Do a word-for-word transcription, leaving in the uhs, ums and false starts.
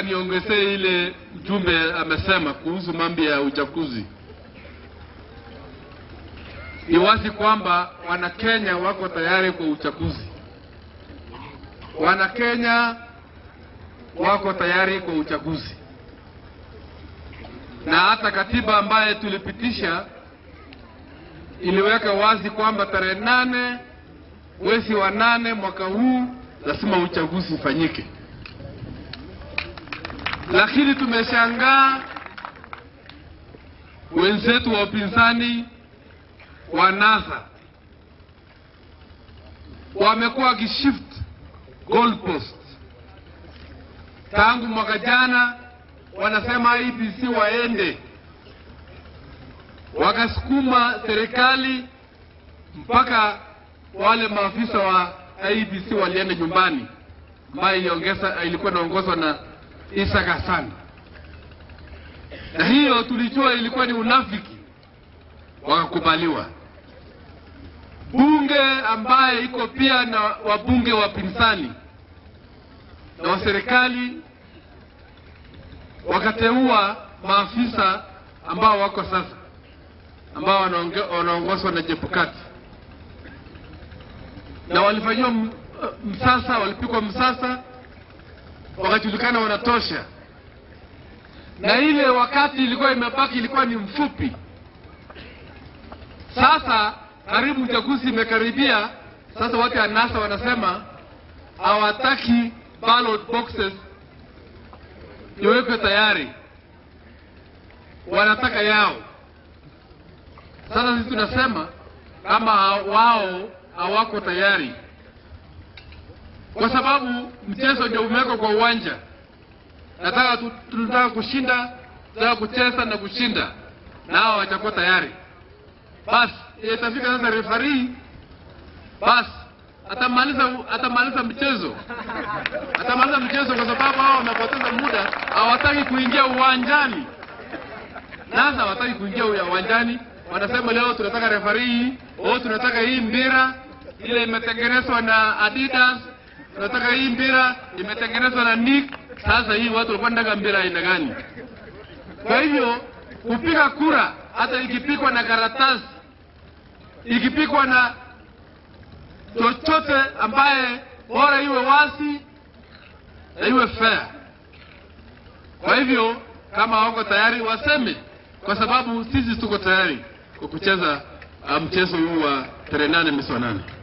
nataka niongezee ile mjumbe amesema kuhusu mambo ya uchafuzi. Ni wazi kwamba Wanakenya wako tayari kwa uchafuzi. Wanakenya wako tayari kwa uchafuzi. Na hata katiba ambaye tulipitisha iliweka wazi kwamba tarehe nane mwezi wa nane mwaka huu lazima uchaguzi ufanyike. Lakini tumeshangaa wenzetu wa upinzani wa NASA wamekuwa wakishift goalpost. Tangu mwaka jana wanasema I B C waende, wakasukuma serikali mpaka wale maafisa wa I B C waliende nyumbani, ambayo iliongeza ilikuwa inaongozwa na Isa Kasani. Na hiyo tulijua ilikuwa ni unafiki, wakakubaliwa. Bunge ambaye iko pia na wabunge wa pinzani na wa serikali wakateua maafisa ambao wako sasa, ambao wanaongozwa na Jebukati, na walifanywa msasa, walipikwa msasa, wakajulikana wanatosha. Na ile wakati ilikuwa imebaki ilikuwa ni mfupi. Sasa karibu uchaguzi imekaribia, sasa watu wa NASA wanasema hawataki ballot boxes iwekwe tayari, wanataka yao. Sasa sisi tunasema kama wao hawako tayari, kwa sababu mchezo ndio umewekwa kwa uwanja. Nataka tunataka kushinda, tunataka kucheza na kushinda, na hao watakuwa tayari. Bas itafika sasa referee, bas atamaliza atamaliza mchezo. Atamaliza mchezo kwa sababu hao wamepoteza muda, hawataki kuingia uwanjani. NASA hawataki kuingia uwanjani. Wanasema leo tunataka referee, leo tunataka hii mpira ile imetengenezwa na Adidas, tunataka hii mpira imetengenezwa na Nick. Sasa hii watu wanataka mpira aina gani? Kwa hivyo kupiga kura, hata ikipikwa na karatasi, ikipikwa na chochote ambaye bora iwe wasi na iwe fair. Kwa hivyo kama hawako tayari waseme, kwa sababu sisi tuko tayari kwa kucheza mchezo huu wa tarehe nane mwezi wa nane.